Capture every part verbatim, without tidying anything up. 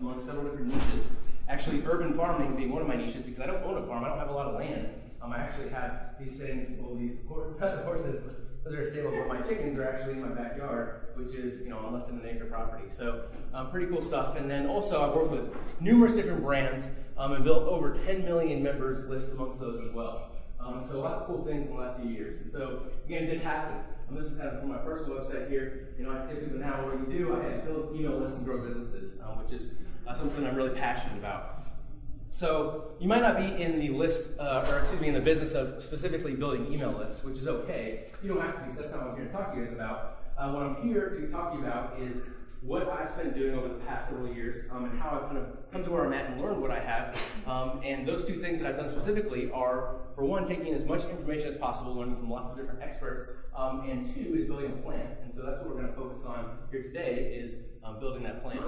among several different niches. Actually, urban farming being one of my niches, because I don't own a farm, I don't have a lot of land. Um, I actually have these things, well, these horses, not the horses, those are stable, but my chickens are actually in my backyard, which is, you know, on less than an acre property. So, um, pretty cool stuff. And then also, I've worked with numerous different brands um, and built over ten million members lists amongst those as well. Um, so, lots of cool things in the last few years. And so, again, it did happen. Um, this is kind of from my personal website here. You know, I say people now, what do you do? I build email lists and grow businesses, um, which is uh, something I'm really passionate about. So you might not be in the list, uh, or excuse me, in the business of specifically building email lists, which is okay. You don't have to, because that's not what I'm here to talk to you guys about. Uh, what I'm here to talk to you about is what I've been doing over the past several years, um, and how I've kind of come to where I'm at and learned what I have. Um, and those two things that I've done specifically are, for one, taking as much information as possible, learning from lots of different experts, um, and two is building a plan. And so that's what we're going to focus on here today, is um, building that plan.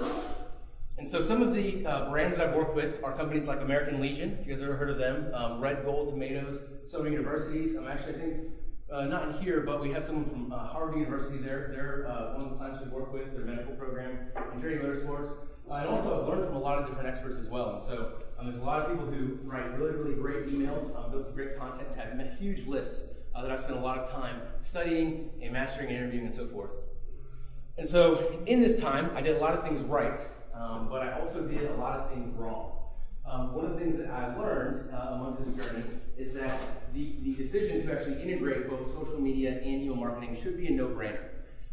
And so some of the uh, brands that I've worked with are companies like American Legion, if you guys have ever heard of them, um, Red Gold, Tomatoes, so many universities. I'm um, actually, I think, uh, not in here, but we have someone from uh, Harvard University there. They're uh, one of the clients we work with, their medical program, and Jerry Motorsports. Uh, and also I've learned from a lot of different experts as well. And so um, there's a lot of people who write really, really great emails, um, build great content, and have huge lists uh, that I've spent a lot of time studying and mastering and interviewing and so forth. And so in this time, I did a lot of things right. Um, but I also did a lot of things wrong. Um, one of the things that I learned uh, amongst this journey is that the, the decision to actually integrate both social media and email marketing should be a no-brainer.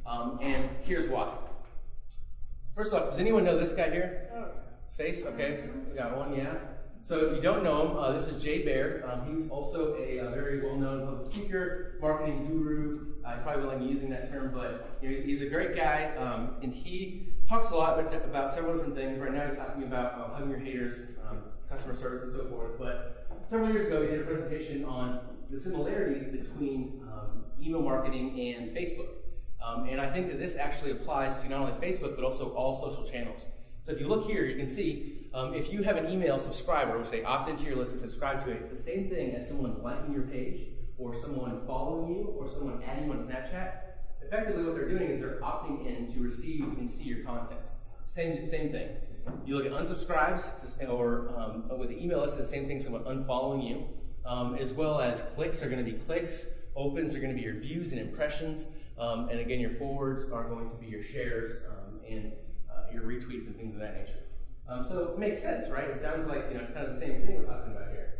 Um, and here's why. First off, does anyone know this guy here? Face? Okay, we got one, yeah. So if you don't know him, uh, this is Jay Baer. Um, he's also a, a very well-known public speaker, marketing guru. I probably wouldn't like me using that term, but you know, he's a great guy, um, and he talks a lot about several different things. Right now he's talking about um, hugging your haters, um, customer service, and so forth. But several years ago, he did a presentation on the similarities between um, email marketing and Facebook. Um, and I think that this actually applies to not only Facebook, but also all social channels. So if you look here, you can see um, if you have an email subscriber, which they opt into your list and subscribe to it, it's the same thing as someone liking your page, or someone following you, or someone adding you on Snapchat. Effectively, what they're doing is they're opting in to receive and see your content. Same, same thing. You look at unsubscribes, or um, with the email list, it's the same thing, someone unfollowing you, um, as well as clicks are going to be clicks, opens are going to be your views and impressions, um, and again, your forwards are going to be your shares um, and uh, your retweets and things of that nature. Um, so it makes sense, right? It sounds like, you know, it's kind of the same thing we're talking about here.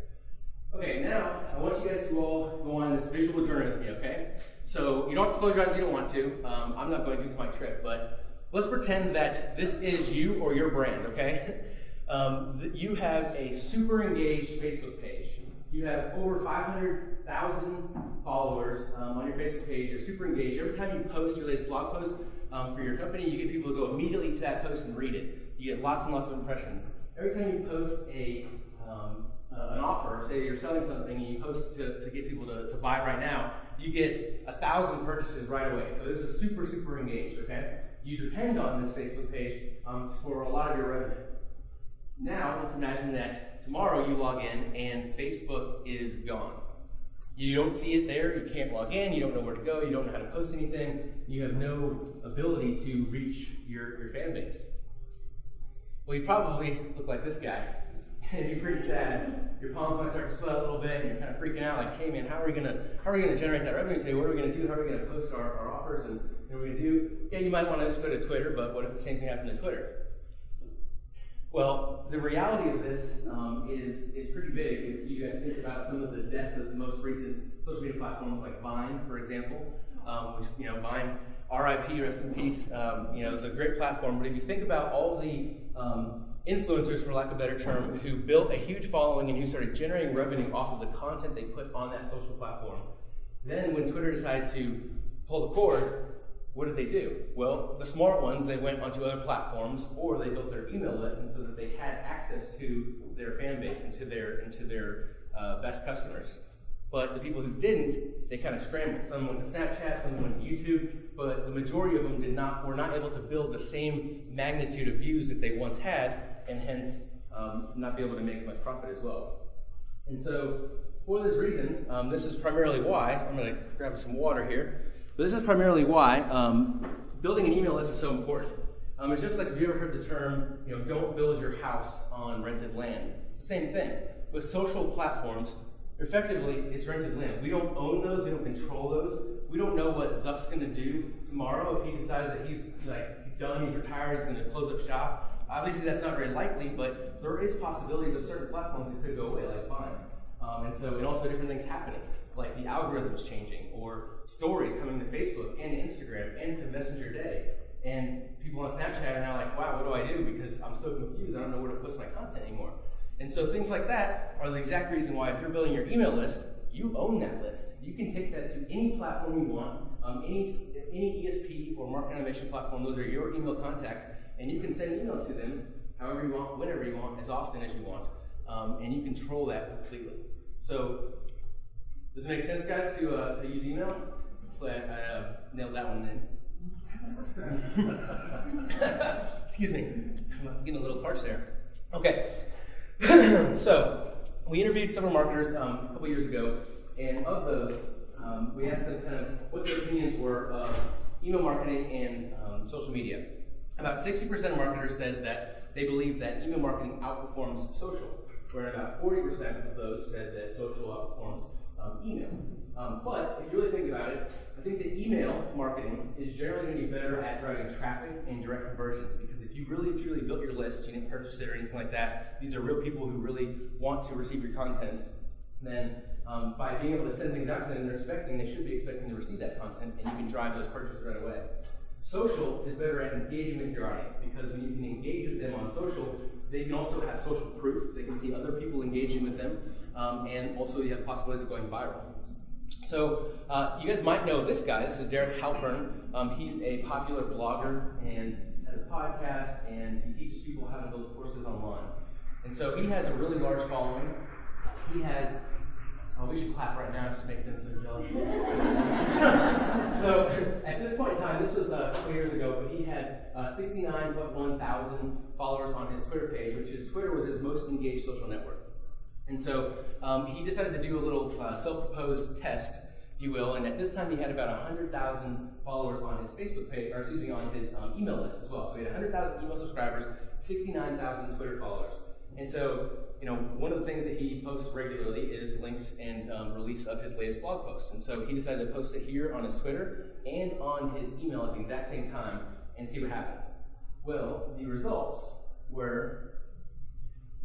Okay, now I want you guys to all go on this visual journey with me, okay? So you don't have to close your eyes if you don't want to. Um, I'm not going to, it's my trip, but let's pretend that this is you or your brand, okay? Um, you have a super engaged Facebook page. You have over five hundred thousand followers um, on your Facebook page. You're super engaged. Every time you post your latest blog post um, for your company, you get people to go immediately to that post and read it. You get lots and lots of impressions. Every time you post a um, Uh, an offer, say you're selling something and you post to, to get people to, to buy right now, you get a thousand purchases right away. So this is super, super engaged, okay? You depend on this Facebook page um, for a lot of your revenue. Now, let's imagine that tomorrow you log in and Facebook is gone. You don't see it there, you can't log in, you don't know where to go, you don't know how to post anything, you have no ability to reach your, your fan base. Well, you probably look like this guy. And you're pretty sad. Your palms might start to sweat a little bit, and you're kind of freaking out, like, "Hey, man, how are we gonna, how are we gonna generate that revenue today? What are we gonna do? How are we gonna post our, our offers? And what are we gonna do?" Yeah, you might want to just go to Twitter, but what if the same thing happened to Twitter? Well, the reality of this um, is is pretty big. If you guys think about some of the deaths of the most recent social media platforms, like Vine, for example, um, which you know, Vine, R I P, rest in peace. Um, you know, it's a great platform, but if you think about all the um, influencers, for lack of a better term, who built a huge following and who started generating revenue off of the content they put on that social platform. Then when Twitter decided to pull the cord, what did they do? Well, the smart ones, they went onto other platforms or they built their email lists so that they had access to their fan base and to their, and to their uh, best customers. But the people who didn't, they kind of scrambled. Some went to Snapchat, some went to YouTube, but the majority of them did not, were not able to build the same magnitude of views that they once had, and hence um, not be able to make as much profit as well. And so for this reason, um, this is primarily why, I'm gonna grab some water here, but this is primarily why um, building an email list is so important. Um, it's just like, have you ever heard the term, you know, don't build your house on rented land? It's the same thing. With social platforms, effectively, it's rented land. We don't own those, we don't control those. We don't know what Zuck's gonna do tomorrow if he decides that he's like done, he's retired, he's gonna close up shop. Obviously, that's not very likely, but there is possibilities of certain platforms that could go away, like Vine. Um, and so, and also different things happening, like the algorithms changing, or stories coming to Facebook and Instagram and to Messenger Day. And people on Snapchat are now like, wow, what do I do? Because I'm so confused, I don't know where to post my content anymore. And so things like that are the exact reason why if you're building your email list, you own that list. You can take that to any platform you want, um, any, any E S P or market innovation platform, those are your email contacts, and you can send emails to them however you want, whenever you want, as often as you want, um, and you control that completely. So, does it make sense, guys, to, uh, to use email? Hopefully I, I uh, nailed that one in. Excuse me, I'm getting a little parched there. Okay, so we interviewed several marketers um, a couple years ago, and of those, um, we asked them kind of what their opinions were of email marketing and um, social media. About sixty percent of marketers said that they believe that email marketing outperforms social, where about forty percent of those said that social outperforms um, email. Um, but if you really think about it, I think that email marketing is generally going to be better at driving traffic and direct conversions, because if you really truly built your list, you didn't purchase it or anything like that, these are real people who really want to receive your content, then um, by being able to send things out to them they're expecting, they should be expecting to receive that content, and you can drive those purchases right away. Social is better at engaging with your audience, because when you can engage with them on social, they can also have social proof. They can see other people engaging with them, um, and also you have possibilities of going viral. So uh, you guys might know this guy. This is Derek Halpern. Um, he's a popular blogger and has a podcast, and he teaches people how to build courses online. And so he has a really large following. He has Oh, we should clap right now, just make them so jealous. So, at this point in time, this was uh, twenty years ago, but he had uh, sixty-nine point one thousand followers on his Twitter page, which is, Twitter was his most engaged social network. And so, um, he decided to do a little uh, self-proposed test, if you will, and at this time he had about one hundred thousand followers on his Facebook page, or excuse me, on his um, email list as well. So he had one hundred thousand email subscribers, sixty-nine thousand Twitter followers. And so, you know, one of the things that he posts regularly is links and um, release of his latest blog posts. And so he decided to post it here on his Twitter and on his email at the exact same time and see what happens. Well, the results were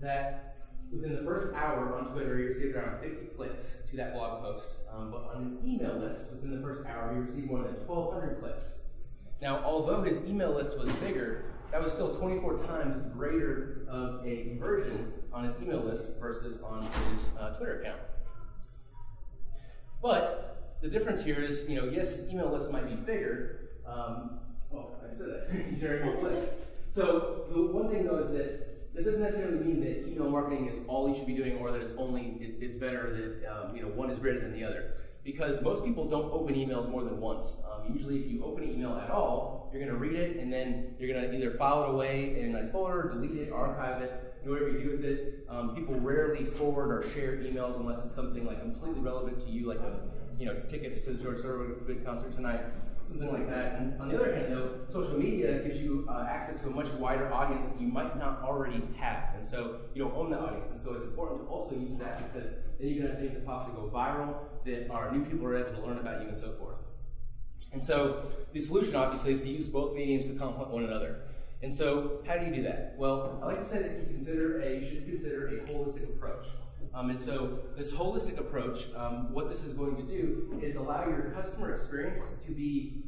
that within the first hour on Twitter, he received around fifty clicks to that blog post. Um, but on his email list, within the first hour, he received more than twelve hundred clicks. Now, although his email list was bigger, that was still twenty-four times greater of a conversion on his email list versus on his uh, Twitter account. But the difference here is, you know, yes, his email list might be bigger. Um, oh, I said that. He's sharing more clicks. So the one thing though is that that doesn't necessarily mean that email marketing is all you should be doing, or that it's only it's, it's better that um, you know one is greater than the other. Because most people don't open emails more than once. Um, usually if you open an email at all, you're gonna read it and then you're gonna either file it away in a nice folder, delete it, archive it, do whatever you do with it. Um, people rarely forward or share emails unless it's something like completely relevant to you, like a, you know, tickets to the George Thorogood concert tonight, something like that. And on the other hand though, social media gives you uh, access to a much wider audience that you might not already have. And so you don't own the audience. And so it's important to also use that, because then you're gonna have things that possibly go viral, that our new people are able to learn about you, and so forth. And so the solution, obviously, is to use both mediums to complement one another. And so how do you do that? Well, I like to say that you consider a, you should consider a holistic approach. Um, and so this holistic approach, um, what this is going to do is allow your customer experience to be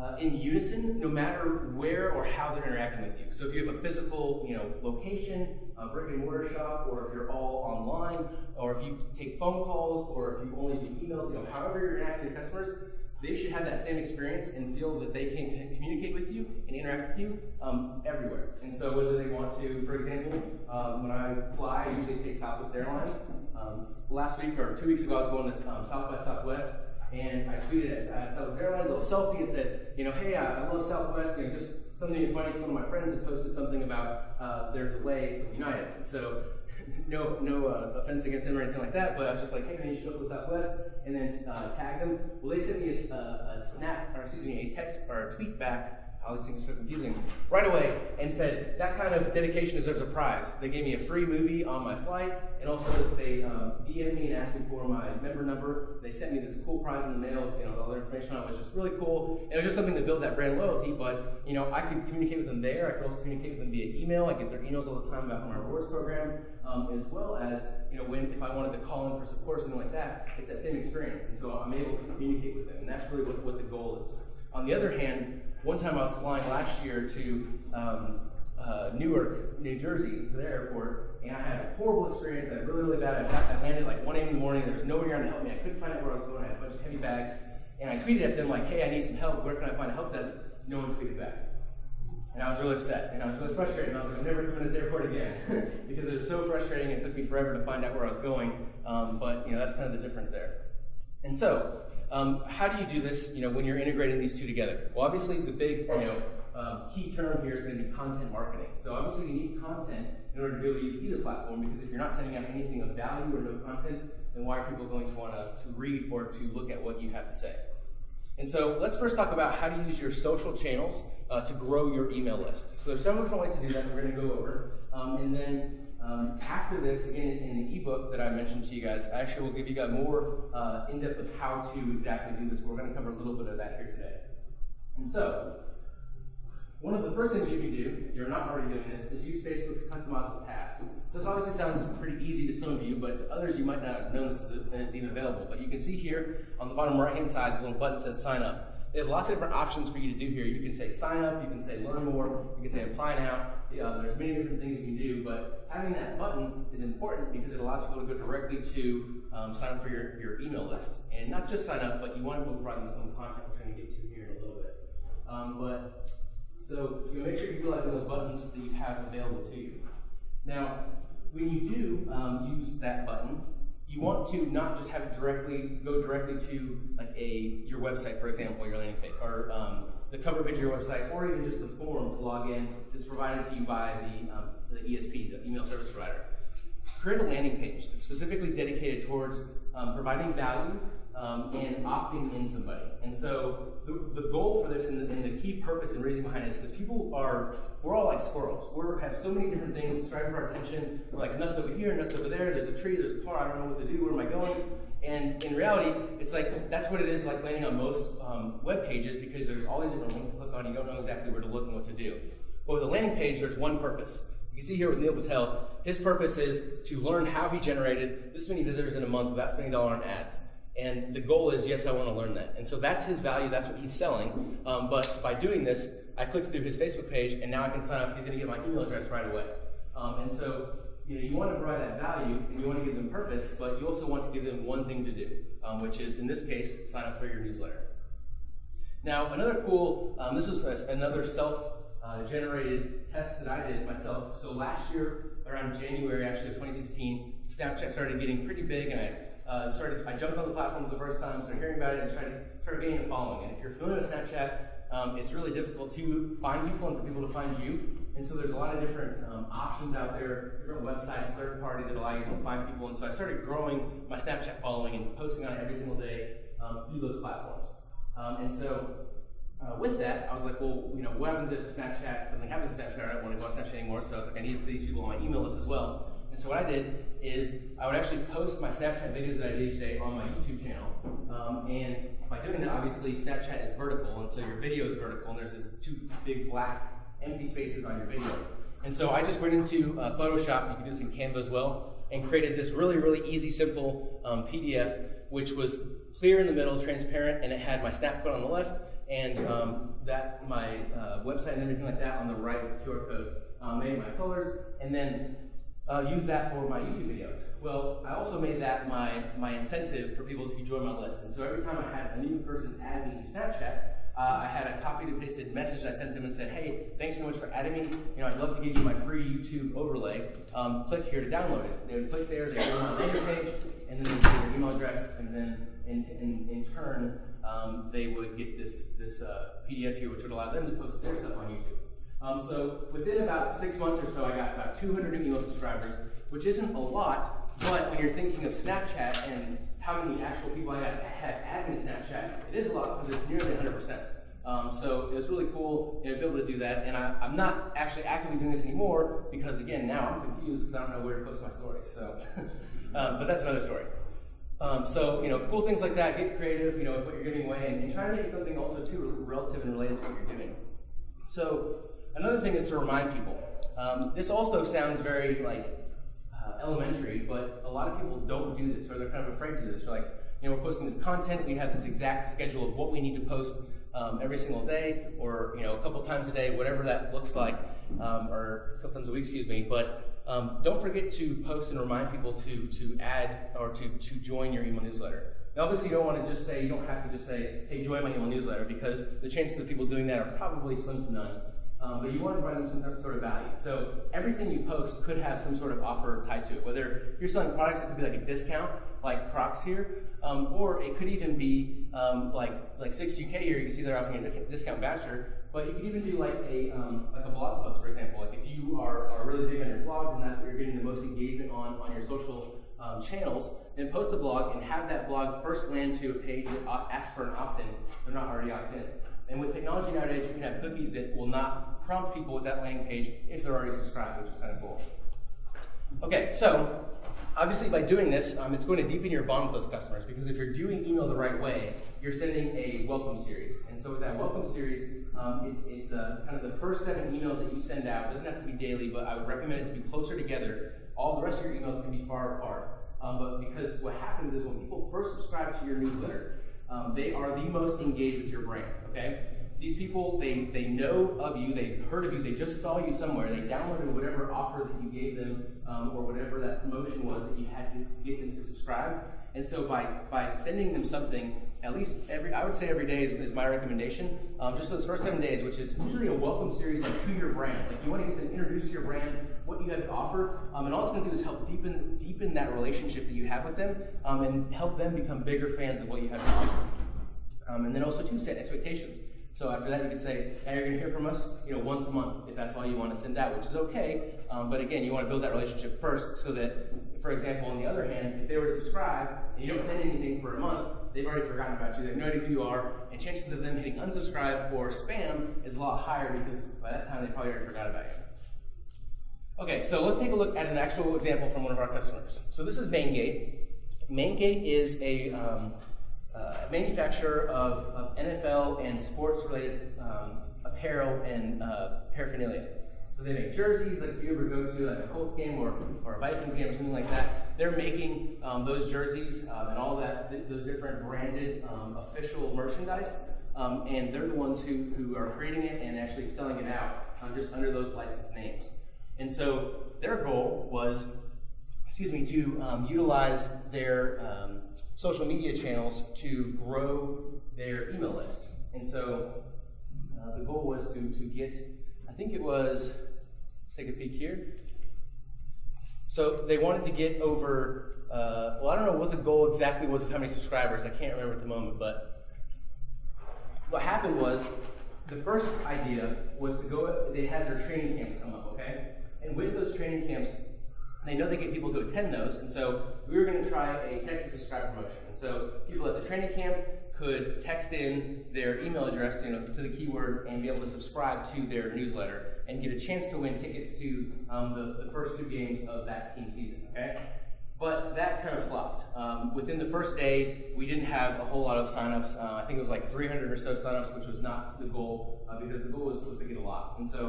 uh, in unison, no matter where or how they're interacting with you. So if you have a physical, you know, location, a brick and mortar shop, or if you're all online, or if you take phone calls, or if you only do emails, you know, however you're interacting with customers, they should have that same experience and feel that they can communicate with you and interact with you um, everywhere. And so whether they want to, for example, um, when I fly, I usually take Southwest Airlines. Um, last week or two weeks ago, I was going to um, South by Southwest, and I tweeted at Southwest Airlines a little selfie and said, you know, hey, I love Southwest, you know, just something funny. One of my friends had posted something about uh, their delay from United. So no no uh, offense against them or anything like that, but I was just like, hey man, you should go to Southwest, and then uh, tag them. Well, they sent me a, a, a snap, or excuse me, a text or a tweet back all these things are so confusing, right away and said, that kind of dedication deserves a prize. They gave me a free movie on my flight, and also they um, D M'd me and asked me for my member number. They sent me this cool prize in the mail, you know, with all their information on it, which is really cool. And it was just something to build that brand loyalty, but, you know, I could communicate with them there. I could also communicate with them via email. I get their emails all the time about my rewards program, um, as well as, you know, when if I wanted to call in for support or something like that, it's that same experience. And so I'm able to communicate with them, and that's really what, what the goal is. On the other hand, one time I was flying last year to um, uh, Newark, New Jersey, to their airport, and I had a horrible experience. I had really, really bad. I landed at like one a m in the morning. There was nobody around to help me. I couldn't find out where I was going. I had a bunch of heavy bags, and I tweeted at them like, "Hey, I need some help. Where can I find a help desk?" No one tweeted back, and I was really upset, and I was really frustrated. And I was like, "I'm never coming to this airport again," because it was so frustrating. It took me forever to find out where I was going. Um, but you know, that's kind of the difference there. And so. Um, how do you do this, you know, when you're integrating these two together? Well, obviously, the big, you know, um, key term here is going to be content marketing. So obviously, you need content in order to be able to use either platform, because if you're not sending out anything of value or no content, then why are people going to want to, to read or to look at what you have to say? And so let's first talk about how to use your social channels uh, to grow your email list. So there's several different ways to do that we're going to go over. Um, and then um, after this, again, in the ebook that I mentioned to you guys, I actually will give you guys more uh, in-depth of how to exactly do this. But we're going to cover a little bit of that here today. And so one of the first things you can do, if you're not already doing this, is use Facebook's customizable tabs. This obviously sounds pretty easy to some of you, but to others you might not have known this is even available. But you can see here on the bottom right-hand side, the little button says sign up. They have lots of different options for you to do here. You can say sign up, you can say learn more, you can say apply now. Yeah, there's many different things you can do, but having that button is important because it allows people to go directly to um, sign up for your, your email list. And not just sign up, but you want to provide them some content we're trying to get to here in a little bit. Um, but So you know, make sure you fill out those buttons that you have available to you. Now, when you do um, use that button, you want to not just have it directly go directly to like a your website, for example, your landing page, or um, the cover page of your website, or even just the form to log in that's provided to you by the um, the E S P, the email service provider. Create a landing page that's specifically dedicated towards um, providing value um, and opting in somebody. And so the, the goal for this and the, and the key purpose and reason behind it is because people are, we're all like squirrels. We have so many different things striving for our attention. We're like nuts over here, nuts over there. There's a tree, there's a car. I don't know what to do. Where am I going? And in reality, it's like that's what it is like landing on most um, web pages, because there's all these different links to click on. You don't know exactly where to look and what to do. But with a landing page, there's one purpose. You see here with Neil Patel, his purpose is to learn how he generated this many visitors in a month without spending a dollar on ads. And the goal is, yes, I want to learn that. And so that's his value, that's what he's selling. Um, but by doing this, I clicked through his Facebook page, and now I can sign up. He's going to get my email address right away. Um, and so you know, you want to provide that value, and you want to give them purpose, but you also want to give them one thing to do, um, which is, in this case, sign up for your newsletter. Now, another cool, um, this is another self- Uh, generated tests that I did myself. So last year, around January actually of twenty sixteen, Snapchat started getting pretty big, and I uh, started. I jumped on the platform for the first time, started hearing about it, and started, started getting a following. And if you're familiar with Snapchat, um, it's really difficult to find people and for people to find you. And so there's a lot of different um, options out there, different websites, third party that allow you to find people. And so I started growing my Snapchat following and posting on it every single day um, through those platforms. Um, and so. Uh, with that, I was like, well, you know, what happens if Snapchat, something happens to Snapchat, I don't want to go on Snapchat anymore, so I was like, I need these people on my email list as well. And so what I did is I would actually post my Snapchat videos that I did each day on my YouTube channel. Um, and by doing that, obviously, Snapchat is vertical, and so your video is vertical, and there's these two big black empty spaces on your video. And so I just went into uh, Photoshop, you can do this in Canva as well, and created this really, really easy, simple um, P D F, which was clear in the middle, transparent, and it had my snap code on the left, and um, that my uh, website and everything like that on the right with Q R code, um, made my colors, and then uh, use that for my YouTube videos. Well, I also made that my, my incentive for people to join my list. And so every time I had a new person add me to Snapchat, Uh, I had a copied and pasted message I sent them and said, hey, thanks so much for adding me. You know, I'd love to give you my free YouTube overlay. Um, click here to download it. They would click there, they would go on my landing page, and then they'd get their email address, and then in, in, in turn, um, they would get this, this uh, P D F here, which would allow them to post their stuff on YouTube. Um, so within about six months or so, I got about two hundred new email subscribers, which isn't a lot, but when you're thinking of Snapchat and how many actual people I had, had added me to Snapchat, it is a lot because it's nearly one hundred percent. Um, so it was really cool, you know, to be able to do that. And I, I'm not actually actively doing this anymore because, again, now I'm confused because I don't know where to post my stories. So, um, but that's another story. Um, so, you know, cool things like that. Get creative, you know, with what you're giving away, and, and try to make something also too relative and related to what you're doing. So another thing is to remind people. Um, this also sounds very like uh, elementary, but a lot of people don't do this, or they're kind of afraid to do this. They're like, you know, we're posting this content. We have this exact schedule of what we need to post um, every single day, or you know, a couple times a day, whatever that looks like, um, or a couple times a week, excuse me. But Um, don't forget to post and remind people to to add or to, to join your email newsletter. Now, obviously, you don't want to just say, you don't have to just say, hey, join my email newsletter, because the chances of people doing that are probably slim to none. Um, but you want to provide them some sort of value. So everything you post could have some sort of offer tied to it. Whether if you're selling products, it could be like a discount, like Crocs here, um, or it could even be um, like like six U K here. You can see they're offering a discount voucher. But you could even do like a um, like a blog post, for example. Like if you are, are really big on your blog, and that's what you're getting the most engagement on on your social um, channels, then post a blog and have that blog first land to a page that asks for an opt-in. They're not already opt-in. And with technology nowadays, you can have cookies that will not prompt people with that landing page if they're already subscribed, which is kind of cool. Okay, so obviously by doing this, um, it's going to deepen your bond with those customers, because if you're doing email the right way, you're sending a welcome series. And so with that welcome series, um, it's, it's uh, kind of the first seven emails that you send out. It doesn't have to be daily, but I would recommend it to be closer together. All the rest of your emails can be far apart. Um, but because what happens is when people first subscribe to your newsletter, um, they are the most engaged with your brand, okay? These people, they, they know of you, they've heard of you, they just saw you somewhere, they downloaded whatever offer that you gave them, um, or whatever that promotion was that you had to get them to subscribe. And so by, by sending them something, at least every, I would say every day is, is my recommendation, um, just those first seven days, which is usually a welcome series to your brand. Like you want to get them introduced to your brand, what you have to offer, um, and all it's going to do is help deepen, deepen that relationship that you have with them, um, and help them become bigger fans of what you have to offer. Um, and then also to set expectations. So after that, you could say, hey, you're going to hear from us, you know, once a month, if that's all you want to send out, which is okay. Um, but again, you want to build that relationship first, so that, for example, on the other hand, if they were to subscribe and you don't send anything for a month, they've already forgotten about you. They have no idea who you are, and chances of them hitting unsubscribe or spam is a lot higher, because by that time they probably already forgot about you. Okay, so let's take a look at an actual example from one of our customers. So this is MainGate. MainGate is a um, Uh, manufacturer of, of N F L and sports-related um, apparel and uh, paraphernalia. So they make jerseys, like if you ever go to like a Colts game or, or a Vikings game or something like that, they're making um, those jerseys um, and all that, th those different branded um, official merchandise, um, and they're the ones who, who are creating it and actually selling it out um, just under those licensed names. And so their goal was, excuse me, to um, utilize their um, social media channels to grow their email list. And so uh, the goal was to, to get, I think it was, let's take a peek here. So they wanted to get over, uh, well, I don't know what the goal exactly was of how many subscribers. I can't remember at the moment, but what happened was the first idea was to go, they had their training camps come up, okay? And with those training camps, they know they get people to attend those, and so we were going to try a text to subscribe promotion. And so people at the training camp could text in their email address, you know, to the keyword and be able to subscribe to their newsletter and get a chance to win tickets to um, the, the first two games of that team season, okay? But that kind of flopped. Um, within the first day, we didn't have a whole lot of signups. Uh, I think it was like three hundred or so signups, which was not the goal, uh, because the goal was supposed to get a lot. And so,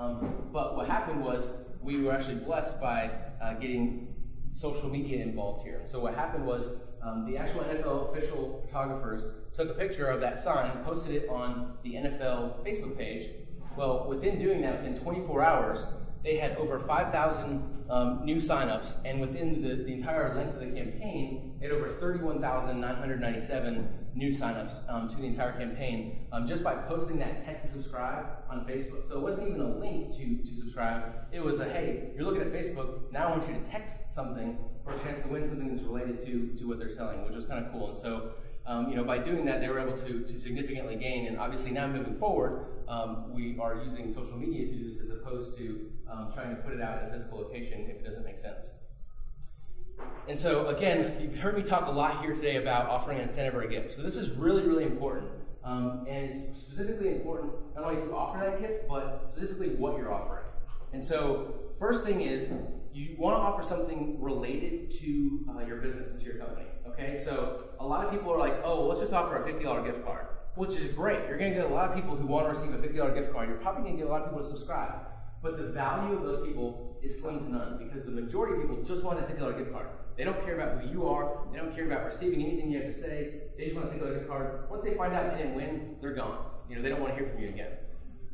um, but what happened was, we were actually blessed by uh, getting social media involved here. So what happened was um, the actual N F L official photographers took a picture of that sign, posted it on the N F L Facebook page. Well, within doing that, within twenty-four hours, they had over five thousand um, new signups, and within the, the entire length of the campaign, they had over thirty-one thousand nine hundred ninety-seven new signups um, to the entire campaign um, just by posting that text to subscribe on Facebook. So it wasn't even a link to, to subscribe. It was a, hey, you're looking at Facebook, now I want you to text something for a chance to win something that's related to, to what they're selling, which was kind of cool. And so, Um, you know, by doing that, they were able to, to significantly gain, and obviously now moving forward, um, we are using social media to do this as opposed to um, trying to put it out in a physical location if it doesn't make sense. And so, again, you've heard me talk a lot here today about offering an incentive or a gift. So this is really, really important. Um, and it's specifically important, not only to offer that gift, but specifically what you're offering. And so, first thing is, you want to offer something related to uh, your business and to your company, okay? So, a lot of people are like, oh, well, let's just offer a fifty dollar gift card, which is great. You're going to get a lot of people who want to receive a fifty dollar gift card. You're probably going to get a lot of people to subscribe. But the value of those people is slim to none, because the majority of people just want a fifty dollar gift card. They don't care about who you are. They don't care about receiving anything you have to say. They just want a fifty dollar gift card. Once they find out they didn't win, they're gone. You know, they don't want to hear from you again.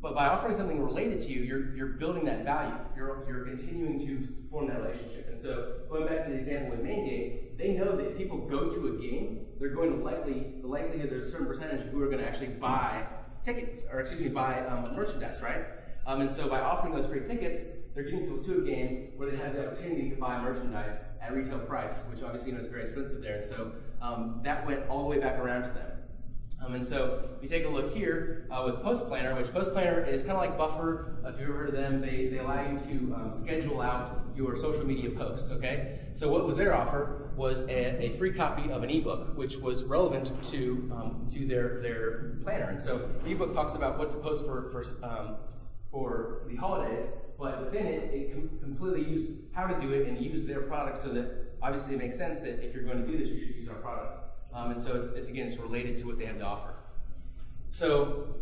But by offering something related to you, you're, you're building that value. You're, you're continuing to form that relationship. And so, going back to the example with MainGate, they know that if people go to a game, they're going to likely, the likelihood there's a certain percentage of who are going to actually buy tickets, or excuse me, buy um, merchandise, right? Um, and so by offering those free tickets, they're getting people to a game where they have the opportunity to buy merchandise at retail price, which obviously, you know, is very expensive there. And so um, that went all the way back around to them. Um, and so if you take a look here uh, with Post Planner, which Post Planner is kind of like Buffer. If you've ever heard of them, they, they allow you to um, schedule out your social media posts, okay? So what was their offer was a, a free copy of an ebook, which was relevant to um, to their, their planner. And so the ebook talks about what to post for, for um, for the holidays, but within it, it com completely used how to do it and use their product, so that obviously it makes sense that if you're going to do this, you should use our product. Um, and so it's, it's, again, it's related to what they have to offer. So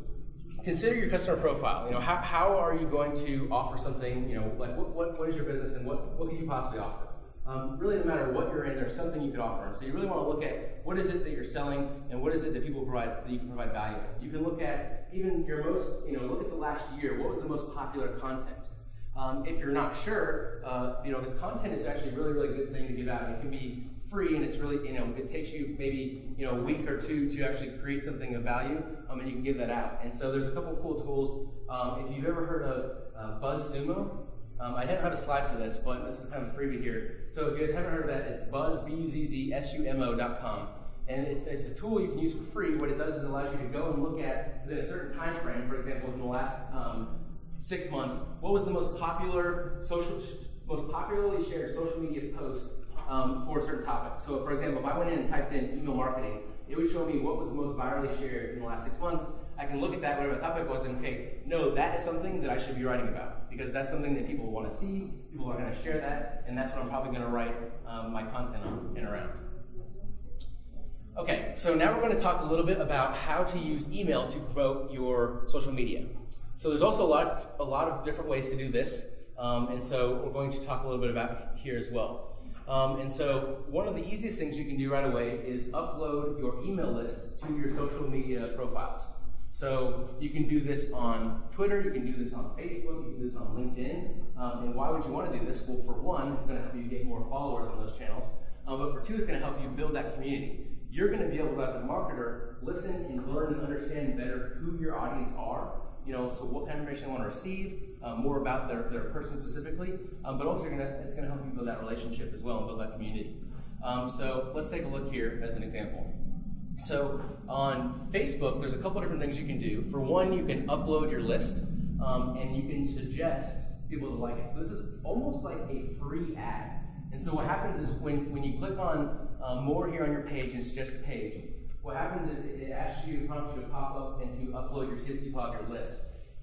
consider your customer profile. You know, how, how are you going to offer something, you know, like what, what, what is your business and what, what can you possibly offer? Um, really, no matter what you're in, there's something you could offer. And so you really want to look at what is it that you're selling and what is it that people provide, that you can provide value in. You can look at even your most, you know, look at the last year. What was the most popular content? Um, if you're not sure, uh, you know, this content is actually a really, really good thing to give out. It can be free, and it's really, you know, it takes you maybe, you know, a week or two to actually create something of value, um, and you can give that out. And so there's a couple cool tools. Um, if you've ever heard of uh, BuzzSumo. Um, I didn't have a slide for this, but this is kind of a freebie here. So if you guys haven't heard of that, it's buzz, B U Z Z S U M O dot com. And it's, it's a tool you can use for free. What it does is it allows you to go and look at, within a certain time frame, for example, in the last um, six months, what was the most popular social, most popularly shared social media post um, for a certain topic. So for example, if I went in and typed in email marketing, it would show me what was the most virally shared in the last six months. I can look at that, whatever the topic was, and okay, no, that is something that I should be writing about, because that's something that people want to see, people are going to share that, and that's what I'm probably going to write um, my content on and around. Okay, so now we're going to talk a little bit about how to use email to promote your social media. So there's also a lot of, a lot of different ways to do this, um, and so we're going to talk a little bit about here as well. Um, and so one of the easiest things you can do right away is upload your email list to your social media profiles. So you can do this on Twitter, you can do this on Facebook, you can do this on LinkedIn. Um, and why would you want to do this? Well, for one, it's going to help you get more followers on those channels. Um, but for two, it's going to help you build that community. You're going to be able to, as a marketer, listen and learn and understand better who your audience are. You know, so what kind of information they want to receive, um, more about their, their person specifically. Um, but also, you're gonna, it's going to help you build that relationship as well and build that community. Um, so let's take a look here as an example. So on Facebook, there's a couple different things you can do. For one, you can upload your list, um, and you can suggest people to like it. So this is almost like a free ad. And so what happens is when, when you click on uh, more here on your page and suggest a page, what happens is it asks you, prompts you to pop up and to upload your C S V file, your list.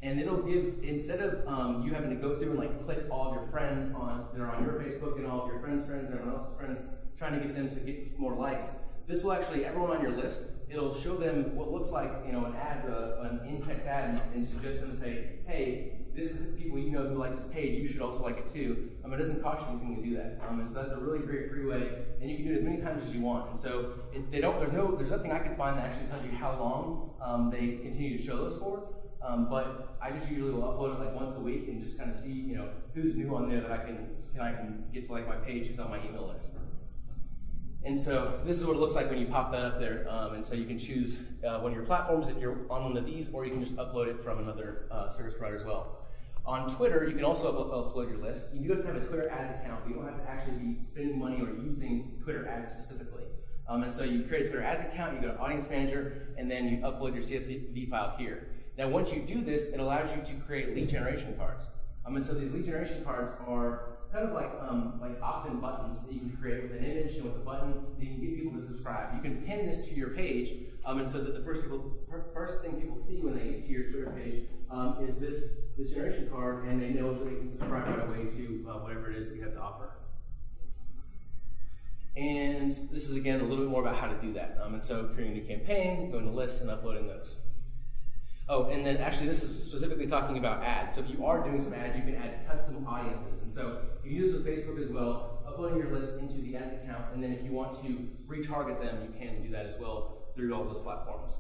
And it'll give, instead of um, you having to go through and like click all of your friends on, that are on your Facebook and all of your friends' friends and everyone else's friends, trying to get them to get more likes, this will actually, everyone on your list, it'll show them what looks like, you know, an ad, uh, an in-text ad, and, and suggest them to say, hey, this is people you know who like this page, you should also like it too. Um, it doesn't cost you anything to do that. Um, and so that's a really great free way, and you can do it as many times as you want. And so it, they don't, there's, no, there's nothing I can find that actually tells you how long um, they continue to show this for, um, but I just usually will upload it like once a week and just kind of see, you know, who's new on there that I can, can, I can get to like my page, who's on my email list. And so this is what it looks like when you pop that up there. Um, and so you can choose uh, one of your platforms if you're on one of these, or you can just upload it from another uh, service provider as well. On Twitter, you can also up upload your list. You do have to have a Twitter ads account, but you don't have to actually be spending money or using Twitter ads specifically. Um, and so you create a Twitter ads account, you go to Audience Manager, and then you upload your C S V file here. Now once you do this, it allows you to create lead generation cards. Um, and so these lead generation cards are kind of like um, like opt-in buttons that you can create with an image and with a button that you can get people to subscribe. You can pin this to your page, um, and so that the first people first thing people see when they get to your Twitter page um, is this this generation card, and they know that they can subscribe right away to uh, whatever it is that you have to offer. And this is again a little bit more about how to do that. Um, and so creating a new campaign, going to lists, and uploading those. Oh, and then actually this is specifically talking about ads. So if you are doing some ads, you can add custom audiences. And so you can do this with Facebook as well, uploading your list into the ads account, and then if you want to retarget them, you can do that as well through all those platforms.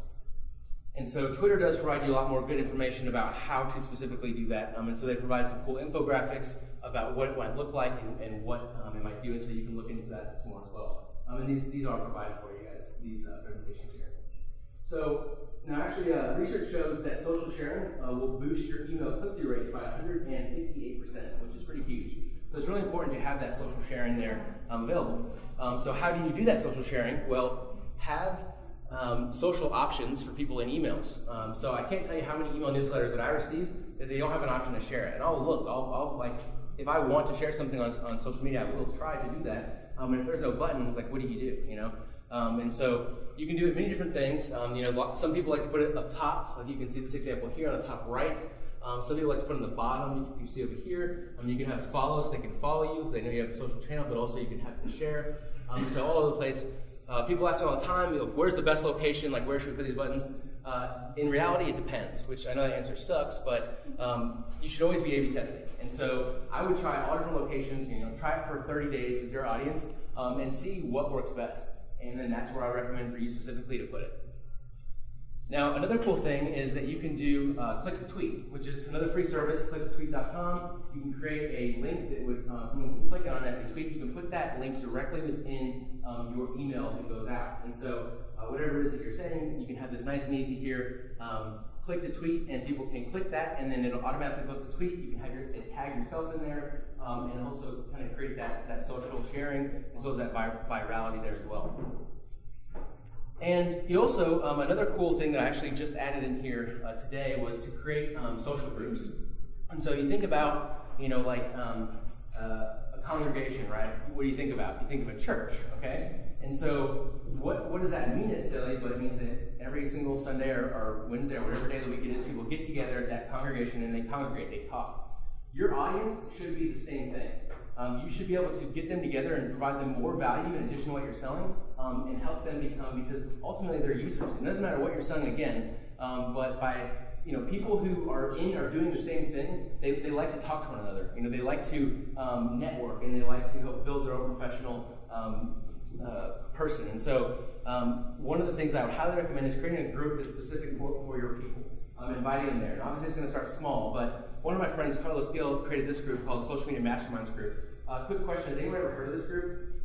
And so Twitter does provide you a lot more good information about how to specifically do that. Um, and so they provide some cool infographics about what it might look like and, and what um, it might do, and so you can look into that some more as well. Um, and these, these are provided for you guys, these uh, presentations here. So now actually uh, research shows that social sharing uh, will boost your email click-through rates by one hundred fifty-eight percent, which is pretty huge. So it's really important to have that social sharing there um, available. Um, so how do you do that social sharing? Well, have um, social options for people in emails. Um, so I can't tell you how many email newsletters that I receive that they don't have an option to share it. And I'll look, I'll, I'll like, if I want to share something on, on social media, I will try to do that. Um, and if there's no button, like what do you do, you know? Um, and so you can do it many different things. Um, you know, some people like to put it up top, like you can see this example here on the top right. Um, some people like to put it on the bottom, you can see over here. Um, you can have follows, they can follow you, they know you have a social channel, but also you can have them share. Um, so all over the place. Uh, people ask me all the time, you know, where's the best location, like where should we put these buttons? Uh, in reality, it depends, which I know that answer sucks, but um, you should always be A B testing. And so I would try all different locations, you know, try it for thirty days with your audience um, and see what works best. And then that's where I recommend for you specifically to put it. Now, another cool thing is that you can do uh, click to tweet, which is another free service, click to tweet dot com. You can create a link that would, uh, someone can click on it and tweet. You can put that link directly within um, your email that goes out. And so uh, whatever it is that you're saying, you can have this nice and easy here. Um, click to tweet, and people can click that, and then it'll automatically goes to tweet. You can have your, tag yourself in there, um, and also kind of create that, that social sharing, as well as that vir virality there as well. And you also, um, another cool thing that I actually just added in here uh, today was to create um, social groups. And so you think about, you know, like um, uh, a congregation, right? What do you think about? You think of a church, okay? And so what, what does that mean is silly, but it means that every single Sunday or, or Wednesday or whatever day of the week it is, people get together at that congregation and they congregate, they talk. Your audience should be the same thing. Um, you should be able to get them together and provide them more value in addition to what you're selling, um, and help them become, because ultimately they're users. It doesn't matter what you're selling again, um, but by, you know, people who are in or doing the same thing, they, they like to talk to one another. You know, they like to um, network, and they like to help build their own professional um, uh, person. And so um, one of the things I would highly recommend is creating a group that's specific for, for your people. Um, inviting them there. And obviously it's going to start small, but one of my friends, Carlos Gill, created this group called Social Media Masterminds Group. Uh, quick question, has anyone ever heard of this group?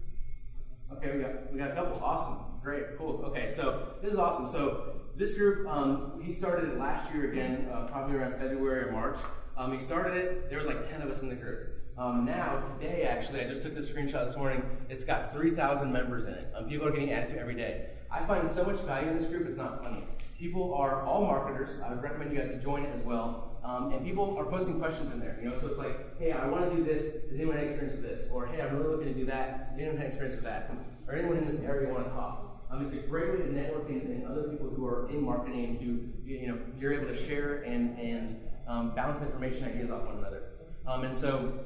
Okay, we got, we got a couple. Awesome. Great. Cool. Okay, so this is awesome. So this group, um, he started it last year again, uh, probably around February or March. Um, he started it, there was like ten of us in the group. Um, now, today actually, I just took this screenshot this morning, it's got three thousand members in it. Um, people are getting added to it every day. I find so much value in this group, it's not funny. People are all marketers. I would recommend you guys to join it as well. Um, and people are posting questions in there. You know, so it's like, hey, I want to do this. Does anyone have experience with this? Or hey, I'm really looking to do that. Does anyone have experience with that? Or anyone in this area want to talk? Um, it's a great way to network and, and other people who are in marketing and who, you know, you're able to share and and um, bounce information ideas off one another. Um, and so,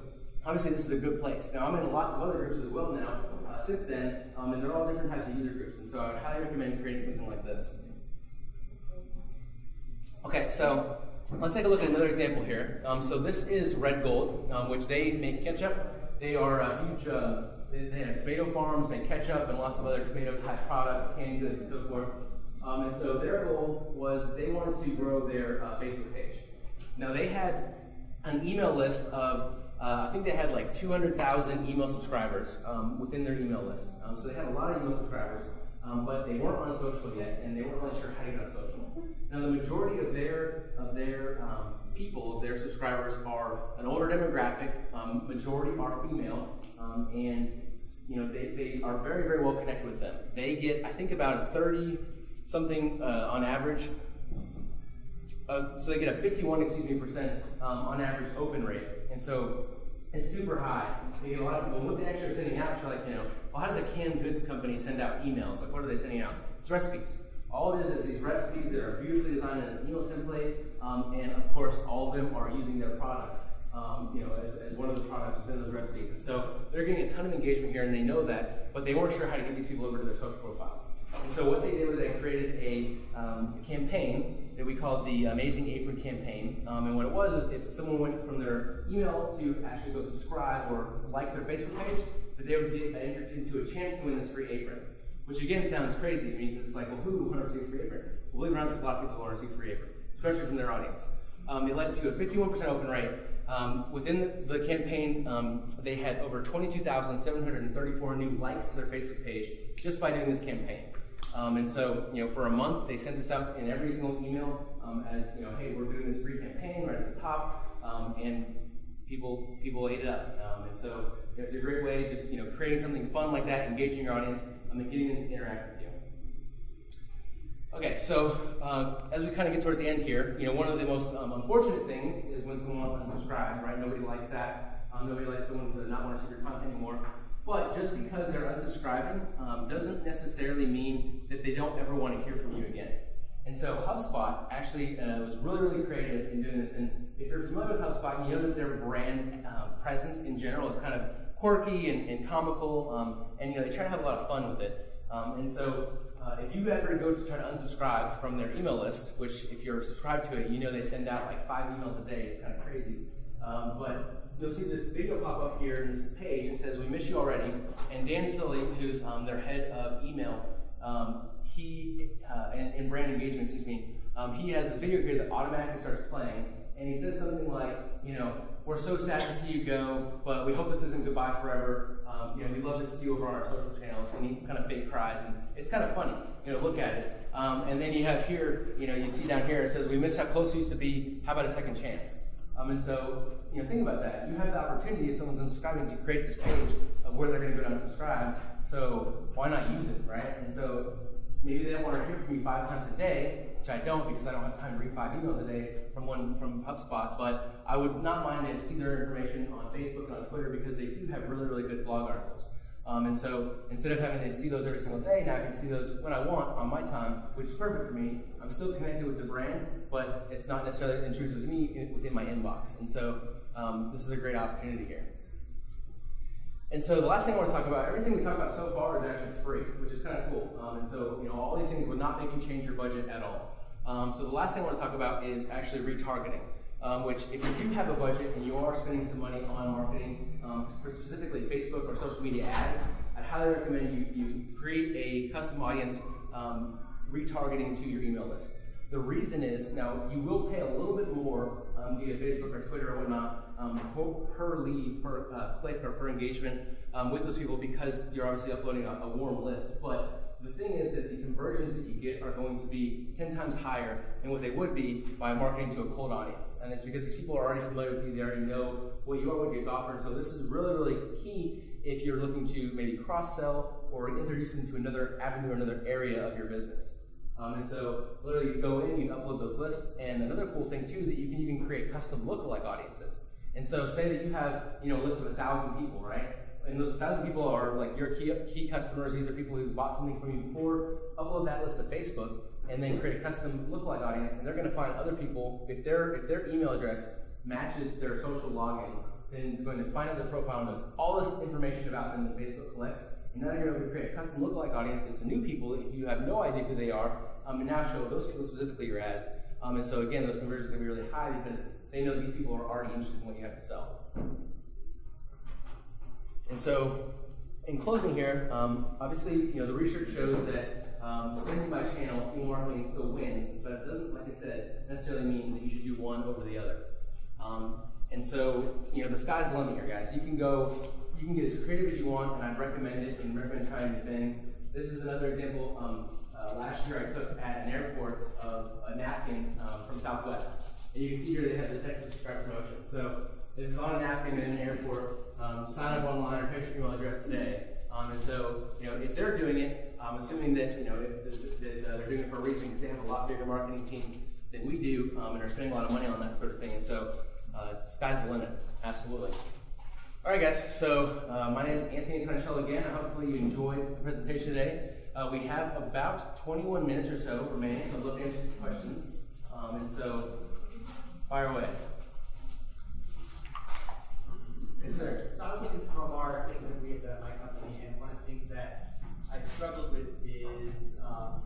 obviously, this is a good place. Now, I'm in lots of other groups as well now uh, since then, um, and they're all different types of user groups. And so, I would highly recommend creating something like this. Okay, so let's take a look at another example here. Um, so this is Red Gold, um, which they make ketchup. They are a huge, uh, they, they have tomato farms, make ketchup, and lots of other tomato-type products, canned goods, and so forth. Um, and so their goal was they wanted to grow their uh, Facebook page. Now they had an email list of, uh, I think they had like two hundred thousand email subscribers um, within their email list. Um, so they had a lot of email subscribers. Um, but they weren't on social yet, and they weren't really sure how to get on social. Now, the majority of their of their um, people, of their subscribers, are an older demographic. Um, majority are female, um, and you know they, they are very very well connected with them. They get, I think, about a thirty something uh, on average. Uh, so they get a fifty-one, excuse me, percent um, on average open rate, and so and super high. You get a lot of people, what they actually are sending out, you're like, you know, well, how does a canned goods company send out emails? Like, what are they sending out? It's recipes. All it is is these recipes that are beautifully designed in this meal template, um, and of course, all of them are using their products, um, you know, as, as one of the products within those recipes. And so they're getting a ton of engagement here, and they know that, but they weren't sure how to get these people over to their social profile. And so what they did was they created a um, campaign that we called the Amazing Apron Campaign. Um, and what it was is if someone went from their email to actually go subscribe or like their Facebook page, that they would get entered into a chance to win this free apron. Which again sounds crazy, because it's like, well, who would want to receive free apron? Well, believe it or not, there's a lot of people who want to receive free apron, especially from their audience. Um, it led to a fifty-one percent open rate. Um, within the, the campaign, um, they had over twenty-two thousand seven hundred thirty-four new likes to their Facebook page just by doing this campaign. Um, and so, you know, for a month, they sent this out in every single email um, as, you know, hey, we're doing this free campaign right at the top, um, and people people ate it up. Um, and so, you know, it's a great way of just, you know, creating something fun like that, engaging your audience, um, and getting them to interact with you. Okay, so uh, as we kind of get towards the end here, you know, one of the most um, unfortunate things is when someone wants to unsubscribe, right? Nobody likes that. Um, nobody likes someone to not want to see your content anymore. But just because they're unsubscribing um, doesn't necessarily mean that they don't ever want to hear from you again. And so HubSpot actually uh, was really, really creative in doing this. And if you're familiar with HubSpot, you know that their brand uh, presence in general is kind of quirky and, and comical, um, and you know they try to have a lot of fun with it. Um, and so uh, if you ever go to try to unsubscribe from their email list, which if you're subscribed to it, you know they send out like five emails a day. It's kind of crazy. Um, but you'll see this video pop up here in this page, and it says, we miss you already. And Dan Sully, who's um, their head of email, um, he, uh, and, and brand engagement, excuse me, um, he has this video here that automatically starts playing. And he says something like, you know, we're so sad to see you go, but we hope this isn't goodbye forever. Um, you know, we love to see you over on our social channels. And he kind of fake cries, and it's kind of funny, you know, look at it. Um, and then you have here, you know, you see down here, it says, we miss how close we used to be. How about a second chance? Um, and so, you know, think about that. You have the opportunity, if someone's unsubscribing, to create this page of where they're going to go to unsubscribe. So why not use it, right? And so maybe they don't want to hear from me five times a day, which I don't because I don't have time to read five emails a day from one from HubSpot. But I would not mind to see their information on Facebook and on Twitter because they do have really, really good blog articles. Um, and so instead of having to see those every single day, now I can see those when I want on my time, which is perfect for me. I'm still connected with the brand, but it's not necessarily intrusive with me within my inbox. And so um, this is a great opportunity here. And so the last thing I want to talk about, everything we talk about so far is actually free, which is kind of cool. Um, and so you know all these things would not make you change your budget at all. Um, so the last thing I want to talk about is actually retargeting. Um, which if you do have a budget and you are spending some money on marketing, um, for specifically Facebook or social media ads, I'd highly recommend you, you create a custom audience um, retargeting to your email list. The reason is, now you will pay a little bit more um, via Facebook or Twitter or whatnot, um, per lead, per uh, click, or per engagement um, with those people because you're obviously uploading a, a warm list. But the thing is that the conversions that you get are going to be ten times higher than what they would be by marketing to a cold audience. And it's because these people are already familiar with you, they already know what you are, what you've offered. So this is really, really key if you're looking to maybe cross-sell or introduce them to another avenue or another area of your business. Um, and so literally you go in, you upload those lists, and another cool thing too is that you can even create custom lookalike audiences. And so say that you have, you know, a list of a thousand people, right? And those thousand people are like your key, key customers. These are people who bought something from you before. Upload that list to Facebook, and then create a custom lookalike audience. And they're going to find other people. If their if their email address matches their social login, then it's going to find out their profile and knows all this information about them that Facebook collects. And now you're able to create a custom lookalike audience. It's new people that you have no idea who they are, um, and now show those people specifically your ads. Um, and so again, those conversions are going to be really high because they know these people are already interested in what you have to sell. And so, in closing here, um, obviously, you know, the research shows that um, spending by channel, email marketing still wins, but it doesn't, like I said, necessarily mean that you should do one over the other. Um, and so, you know, the sky's the limit here, guys. You can go, you can get as creative as you want, and I'd recommend it, and recommend trying new things. This is another example. Um, uh, last year, I took at an airport of a napkin uh, from Southwest, and you can see here they have the text subscribe promotion. So this is on a napkin in an airport. Um, sign up online or pick your email address today. Um, and so, you know, if they're doing it, I'm assuming that, you know, that, that uh, they're doing it for a reason because they have a lot bigger marketing team than we do um, and are spending a lot of money on that sort of thing. And so, uh, sky's the limit, absolutely. All right, guys, so uh, my name is Anthony Antonicello again. Hopefully you enjoyed the presentation today. Uh, we have about twenty-one minutes or so remaining, so I'd love to answer some questions. Um, and so, fire away. Yes, sir. So I was looking for marketing when we at the, my company, and one of the things that I struggled with is um,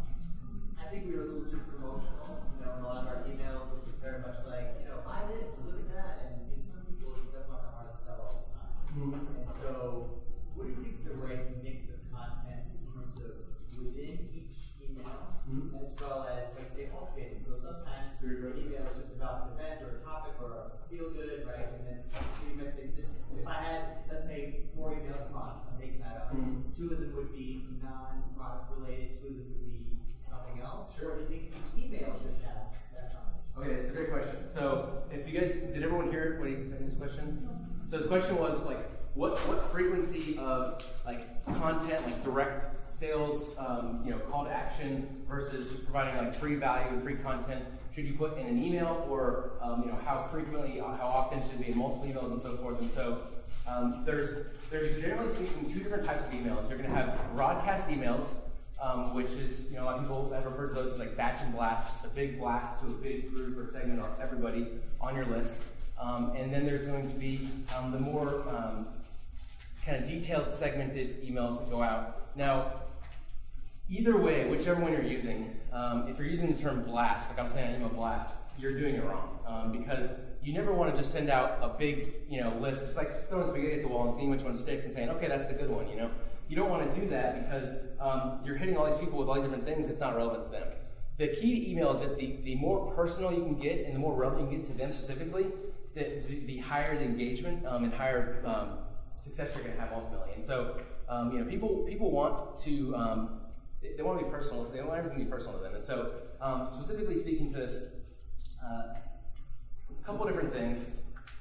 I think we were a little too promotional, you know, in a lot of our emails, which are very much like, you know, buy this, look at that, and in some people it doesn't want to hard to sell. And so, what do you think is the right mix of content in terms of within each email, mm-hmm. as well as, like, say, off-fitting? So sometimes your email is just about an event or a topic or a feel-good, right? And then so you might say, this, if I had, let's say, four emails a month, I'm making that up. Mm-hmm. Two of them would be non-product related, two of them would be something else. Sure. Or do you think each email should have that content? Okay, that's a great question. So, if you guys, did everyone hear what he, his question? So his question was like, what what frequency of like content, like direct sales, um, you know, call to action versus just providing like free value and free content should you put in an email, or um, you know, how frequently, how often should it be in multiple emails and so forth? And so um, there's there's generally speaking two different types of emails. You're going to have broadcast emails. Um, which is, you know, a lot of people have referred to those as like batch and blasts, a big blast to a big group or segment of everybody on your list. Um, and then there's going to be um, the more um, kind of detailed, segmented emails that go out. Now, either way, whichever one you're using, um, if you're using the term blast, like I'm saying an email blast, you're doing it wrong um, because you never want to just send out a big, you know, list. It's like throwing spaghetti at the wall and seeing which one sticks and saying, okay, that's the good one, you know. You don't want to do that because um, you're hitting all these people with all these different things that's not relevant to them. The key to email is that the, the more personal you can get and the more relevant you can get to them specifically, the, the, the higher the engagement um, and higher um, success you're going to have ultimately. And so, um, you know, people people want to um, they, they want to be personal. They want everything to be personal to them. And so, um, specifically speaking to this, uh, a couple different things.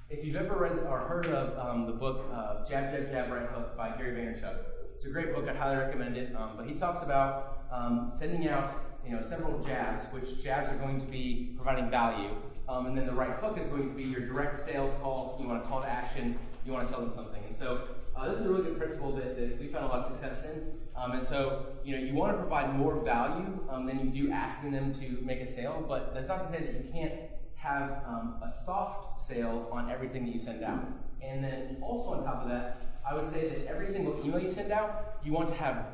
If you've ever read or heard of um, the book uh, Jab, Jab, Jab, Right Hook by Gary Vaynerchuk. It's a great book. I highly recommend it. Um, but he talks about um, sending out, you know, several jabs, which jabs are going to be providing value, um, and then the right hook is going to be your direct sales call. You want a call to action. You want to sell them something. And so uh, this is a really good principle that, that we found a lot of success in. Um, and so, you know, you want to provide more value um, than you do asking them to make a sale. But that's not to say that you can't have um, a soft sale on everything that you send out. And then also on top of that, I would say that every single email you send out, you want to have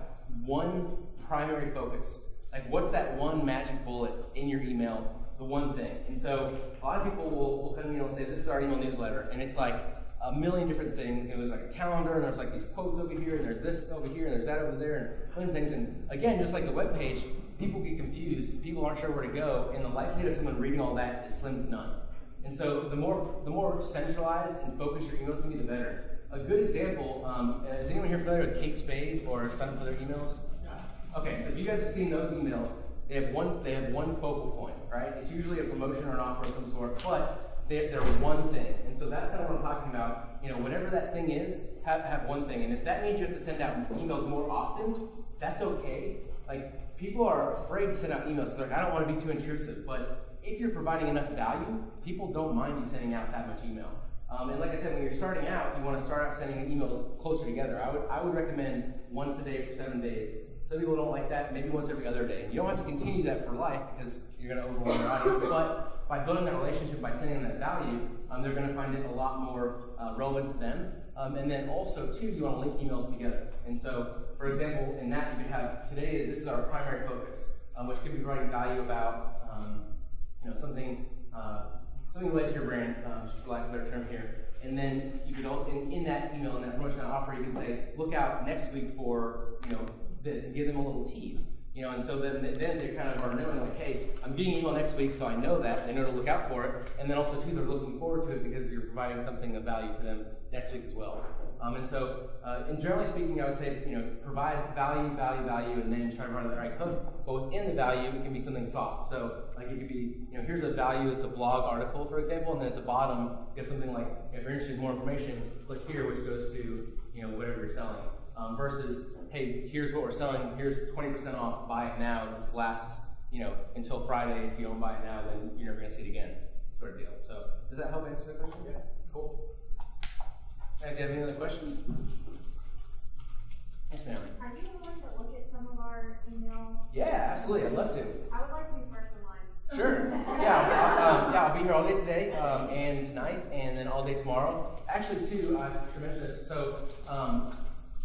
one primary focus. Like, what's that one magic bullet in your email, the one thing? And so a lot of people will, will come to me and say, this is our email newsletter. And it's like a million different things. You know, there's like a calendar, and there's like these quotes over here, and there's this over here, and there's that over there, and a million things. And again, just like the web page, people get confused. People aren't sure where to go. And the likelihood of someone reading all that is slim to none. And so the more, the more centralized and focused your emails can be, the better. A good example, um, is anyone here familiar with Kate Spade or some other emails? Yeah. Okay, so if you guys have seen those emails, they have one they have one focal point, right? It's usually a promotion or an offer of some sort, but they, they're one thing. And so that's kind of what I'm talking about. You know, whatever that thing is, have, have one thing. And if that means you have to send out emails more often, that's okay. Like, people are afraid to send out emails. It's like, I don't want to be too intrusive. But if you're providing enough value, people don't mind you sending out that much email. Um, and like I said, when you're starting out, you want to start out sending emails closer together. I would I would recommend once a day for seven days. Some people don't like that. Maybe once every other day. And you don't have to continue that for life because you're going to overwhelm your audience. But by building that relationship, by sending that value, um, they're going to find it a lot more uh, relevant to them. Um, and then also, too, you want to link emails together. And so, for example, in that you could have today. This is our primary focus, um, which could be providing value about um, you know something. Uh, Something related to your brand, um, for lack of a better term here. And then you could also, in, in that email, in that promotion offer, you can say, look out next week for, you know, this, and give them a little tease. You know, and so then, then they kind of are knowing, like, hey, I'm getting an email next week, so I know that. They know to look out for it. And then also, too, they're looking forward to it because you're providing something of value to them next week as well. Um, and so, uh, and generally speaking, I would say, you know, provide value, value, value, and then try to run the right hook. But within the value, it can be something soft. So, like, it could be, you know, here's a value, it's a blog article, for example, and then at the bottom, you have something like, if you're interested in more information, click here, which goes to, you know, whatever you're selling. Um, versus, hey, here's what we're selling, here's twenty percent off, buy it now, this lasts, you know, until Friday. If you don't buy it now, then you're never going to see it again, sort of deal. So, does that help answer the question? Yeah. Cool. Hey, do you have any other questions? Yes, ma'am. Are you willing to look at some of our emails? Yeah, absolutely. I'd love to. I would like to be first in line. Sure. Yeah, I'll, um, yeah, I'll be here all day today um, and tonight, and then all day tomorrow. Actually, too, I should mention this. So, um,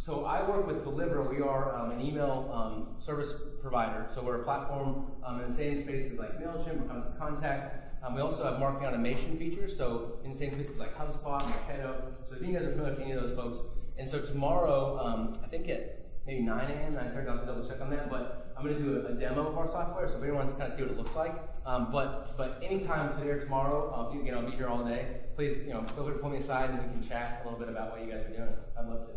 so I work with Delivera. We are um, an email um, service provider. So we're a platform um, in the same spaces like Mailchimp, Constant Contact. Um, we also have marketing automation features, so in the same places like HubSpot, Marketo. So if you guys are familiar with any of those folks. And so tomorrow, um, I think at maybe nine A M, nine thirty, I'll have to double check on that, but I'm going to do a, a demo of our software, so if anyone wants to kind of see what it looks like. Um, but but anytime today or tomorrow, I'll, again, I'll be here all day. Please, you know, feel free to pull me aside and we can chat a little bit about what you guys are doing. I'd love to.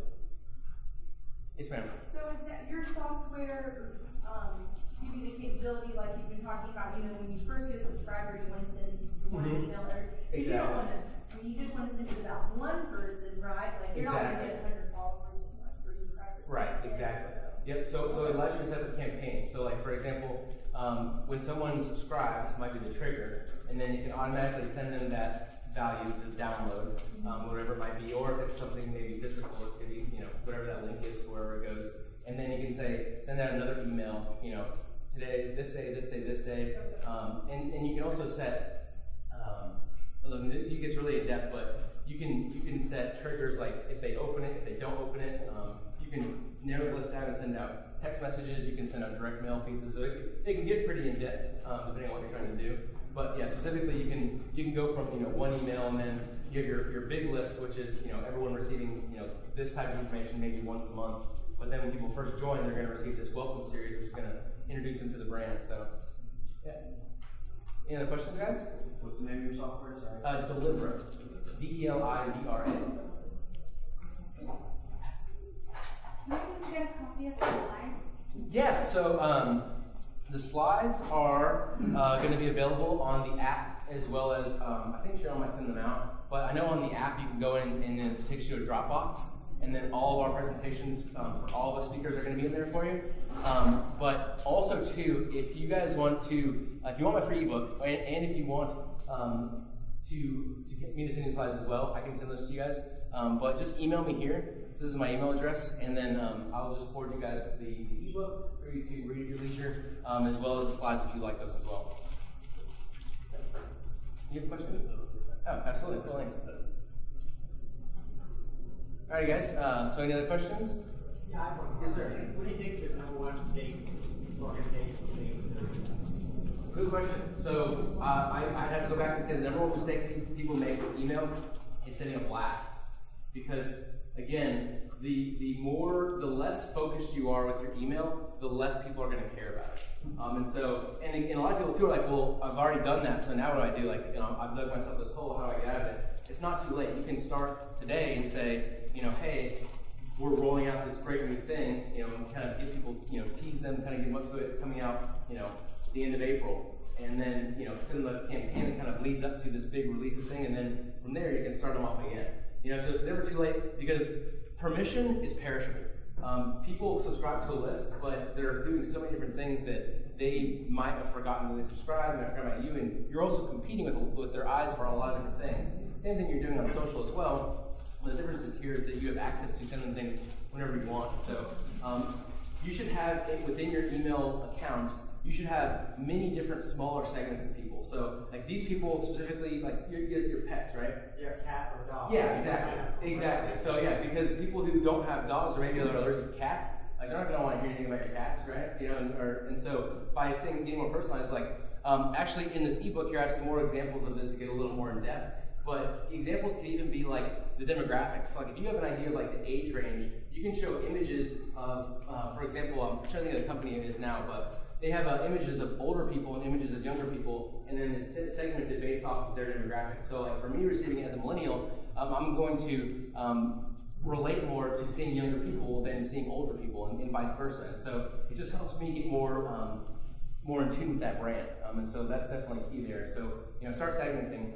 Yes, ma'am. So is that your software? Um, give you the capability, like you've been talking about, you know, when you first get a subscriber, you want to send one mm-hmm. email, or exactly. you don't want to, I mean, you just want to send it to that one person, right? Like, you're exactly. not going to get one hundred followers and one for subscribers. Right, exactly. Yep, so, so it allows you to set up a campaign. So, like, for example, um, when someone subscribes, might be the trigger, and then you can automatically send them that value to download, mm-hmm. um, whatever it might be, or if it's something maybe physical, it could be, you know, whatever that link is, wherever it goes. And then you can say, send out another email, you know, today, this day, this day, this day. Um, and, and you can also set, um, it gets really in depth, but you can you can set triggers like if they open it, if they don't open it. Um, you can narrow the list down and send out text messages. You can send out direct mail pieces. So it, it can get pretty in depth um, depending on what you're trying to do. But yeah, specifically, you can you can go from you know one email and then you have your your big list, which is you know everyone receiving you know this type of information maybe once a month. But then when people first join, they're going to receive this welcome series, which is going to introduce them to the brand. So, yeah. Any other questions, guys? What's the name of your software? Sorry. Uh, Delivera. D E L I V R A. Can you get a copy of the slides? Yeah. So um, the slides are uh, going to be available on the app as well as um, I think Cheryl might send them out. But I know on the app you can go in and it takes you to a Dropbox. And then all of our presentations um, for all the speakers are going to be in there for you. Um, but also, too, if you guys want to, uh, if you want my free ebook, and, and if you want um, to to get me to send you slides as well, I can send those to you guys. Um, but just email me here. So this is my email address, and then um, I'll just forward you guys the ebook for you to read at your leisure, um, as well as the slides if you like those as well. You have a question? Oh, absolutely. Cool, thanks. All right, guys. Uh, so, any other questions? Yeah, I have one. Yes, sir. What do you think is the number one mistake organizations make? Good question. So, uh, I, I'd have to go back and say the number one mistake people make with email is sending a blast, because again, the the more the less focused you are with your email, the less people are going to care about it. Um, and so, and, and a lot of people too are like, well, I've already done that, so now what do I do? Like, you know, I've dug myself this hole. How do I get out of it? It's not too late. You can start today and say, you know, hey, we're rolling out this great new thing, you know, and kind of get people, you know, tease them, kind of get them up to it, coming out, you know, the end of April. And then, you know, send the campaign that kind of leads up to this big release of thing, and then from there you can start them off again. You know, so it's never too late because permission is perishable. Um, people subscribe to a list, but they're doing so many different things that they might have forgotten when they subscribe, and they forgot about you, and you're also competing with, with their eyes for a lot of different things. Same thing you're doing on social as well. The difference is here is that you have access to sending things whenever you want. So um, you should have, within your email account, you should have many different smaller segments of people. So like these people specifically, like your, your, your pets, right? Your cat or dog. Yeah, exactly. Exactly. So yeah, because people who don't have dogs or maybe they're allergic to cats, like they're not going to want to hear anything about your cats, right? You know, and, or, and so by saying, getting more personalized, like um, actually in this ebook here, I have some more examples of this to get a little more in depth. But examples could even be like the demographics. Like if you have an idea of like the age range, you can show images of, uh, for example, I'm trying to think of the company it is now, but they have uh, images of older people and images of younger people, and then it's segmented based off of their demographics. So like for me receiving it as a millennial, um, I'm going to um, relate more to seeing younger people than seeing older people, and, and vice versa. And so it just helps me get more um, more in tune with that brand. Um, and so that's definitely key there. So you know, start segmenting.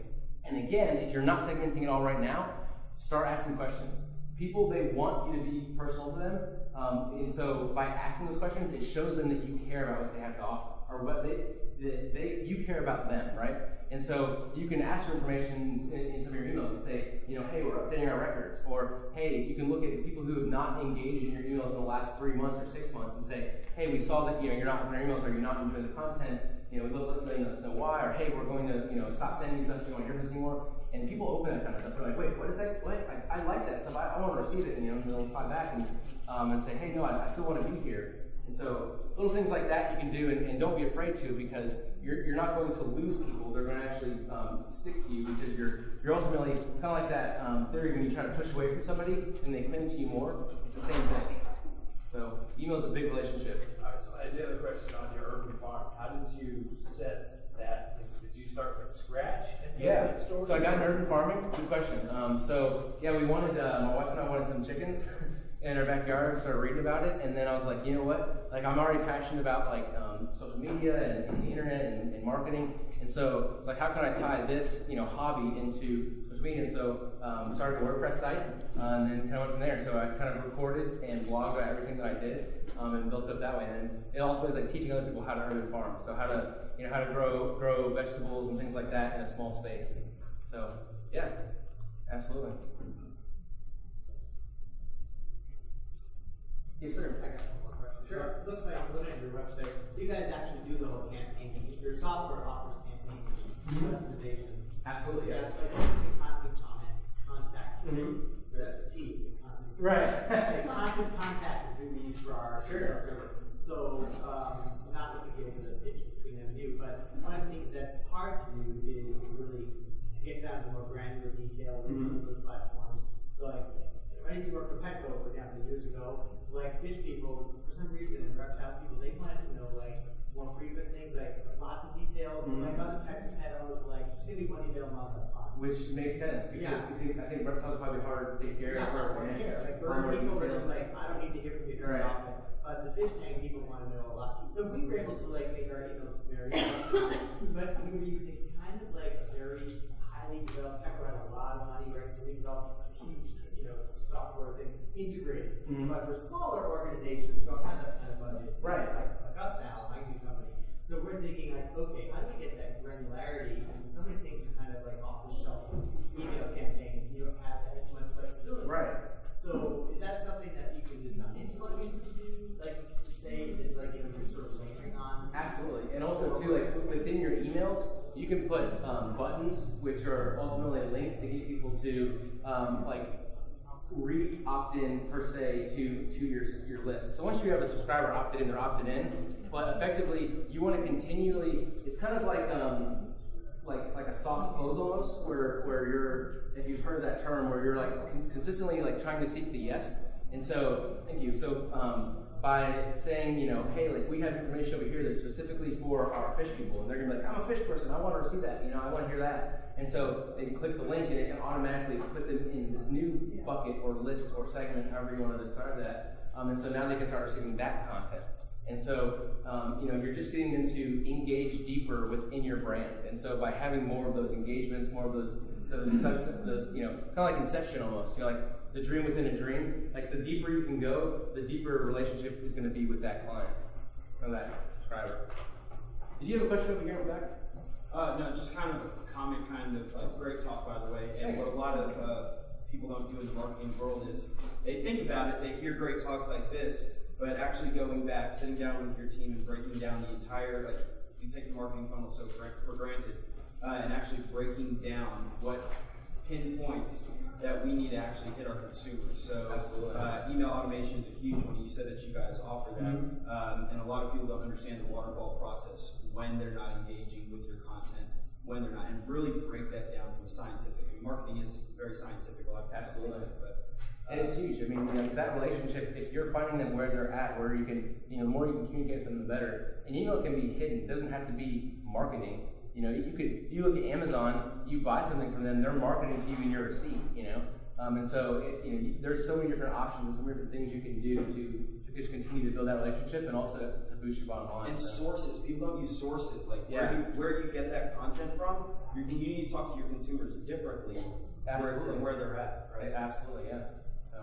And again, if you're not segmenting at all right now, start asking questions. People, they want you to be personal to them. Um, and so by asking those questions, it shows them that you care about what they have to offer. are what they, they, they you care about them, right? And so you can ask for information in, in some of your emails and say, you know, hey, we're updating our records, or hey, you can look at people who have not engaged in your emails in the last three months or six months and say, hey, we saw that you know you're not opening our emails or you're not enjoying the content. You know, we love letting us know why, or hey, we're going to, you know, stop sending you stuff if you don't want to hear this anymore. And people open that kind of stuff. They're like, wait, what is that? What? I, I like that stuff. I, I want to receive it. And, you know, they'll reply back and, um, and say, hey, no, I, I still want to be here. And so little things like that you can do, and, and don't be afraid to, because you're, you're not going to lose people. They're going to actually um, stick to you, because you're, you're ultimately, it's kind of like that um, theory when you try to push away from somebody and they cling to you more. It's the same thing. So email's a big relationship. I did have a question on your urban farm. How did you set that? Did you start from scratch? And yeah. So I got into urban farming. Good question. Um, so yeah, we wanted uh, my wife and I wanted some chickens in our backyard. We started reading about it, and then I was like, you know what? Like, I'm already passionate about like um, social media and, and the internet and, and marketing, and so it's like, how can I tie this you know hobby into social media? And so um, started a WordPress site, uh, and then kind of went from there. So I kind of recorded and blogged about everything that I did. Um, and built it up that way, and it also is like teaching other people how to urban farm, so how to you know how to grow grow vegetables and things like that in a small space. So yeah, absolutely. Yes, sir. I got one more question. Sure. It looks like I'm looking at your website. So you guys actually do the whole campaign. Your software offers campaign customization. Absolutely. Yeah. So it's a constant comment, contact. Mm-hmm. So that's a tease. Right. The constant contact is who we use for our sure. server. So, um, not looking to get into the pitch between them and you, but one of the things that's hard to do is really to get down to more granular detail with some of those platforms. So, like, I used to work for Petco, for example, years ago. Like, fish people, for some reason, and reptile people, they wanted to know, like, more frequent things, like lots of details, mm-hmm. like other types of pet owners, like, just give me one email a month, that's fine. Which makes sense, because yeah. I, think, I think reptiles are probably harder to take care yeah, of. Yeah, yeah. Like, bird people are just like, I don't need to hear from you very right. often, but the fish tank people want to know a lot. So we were able to, like, make our emails very but we were using kind of, like, very highly developed, I ran a lot of money, right, so we developed a huge, you know, software thing, integrated. Mm-hmm. But for smaller organizations, don't have that kind of budget. Right. Like, like us now, my new company. So we're thinking, like, okay, how do we get that granularity? I mean, so many things are kind of like off the shelf email campaigns, and you don't have as much flexibility. Right. So is that something that you can design plugins to do? Like, to say it's like, you know, you're sort of layering on? Absolutely. And also, too, like, within your emails, you can put um, buttons, which are ultimately links to get people to, um, like, re-opt-in per se to, to your, your list. So once you have a subscriber opted in, they're opted in, but effectively you want to continually, it's kind of like um, like like a soft close almost, where, where you're, if you've heard that term, where you're like con consistently like trying to seek the yes. And so, thank you, so um, by saying, you know, hey, like we have information over here that's specifically for our fish people, and they're gonna be like, I'm a fish person, I want to receive that, you know, I want to hear that. And so they can click the link and it can automatically put them in this new yeah. bucket or list or segment, however you want to describe that. Um, and so now they can start receiving that content. And so, um, you know, you're just getting them to engage deeper within your brand. And so by having more of those engagements, more of those, those, those you know, kind of like Inception almost, you know, like the dream within a dream, like the deeper you can go, the deeper relationship is going to be with that client or that subscriber. Did you have a question over here in the back? Uh, no, just kind of a comment, kind of like, great talk, by the way. And what a lot of uh, people don't do in the marketing world is they think about it, they hear great talks like this, but actually going back, sitting down with your team and breaking down the entire, like, you take the marketing funnel so for granted, uh, and actually breaking down what pinpoints that we need to actually hit our consumers. So uh, email automation is a huge one. You said that you guys offer that, mm-hmm. um, and a lot of people don't understand the waterfall process when they're not engaging with your content, when they're not, and really break that down from a scientific. I mean, marketing is very scientific. A lot of absolutely, but, uh, and it's huge. I mean, you know, that relationship. If you're finding them where they're at, where you can, you know, the more you can communicate with them, the better. And email can be hidden. It doesn't have to be marketing. You know, you could, you look at Amazon, you buy something from them, they're marketing to you in your receipt, you know? Um, and so, it, you know, there's so many different options, so many different things you can do to, to just continue to build that relationship and also to boost your bottom line. And so. Sources, people don't use sources. Like, yeah. where, you, where you get that content from, you, you need to talk to your consumers differently. Absolutely. Where, where they're at, right? Absolutely, yeah. So.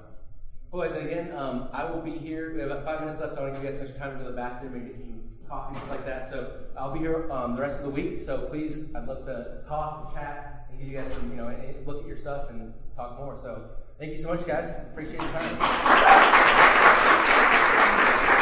Boys, and again, um, I will be here. We have about five minutes left, so I want to give you guys some extra time to go to the bathroom and get some coffee, stuff like that. So I'll be here um, the rest of the week. So please, I'd love to talk, chat, and give you guys some, you know, and look at your stuff and talk more. So thank you so much, guys. Appreciate your time.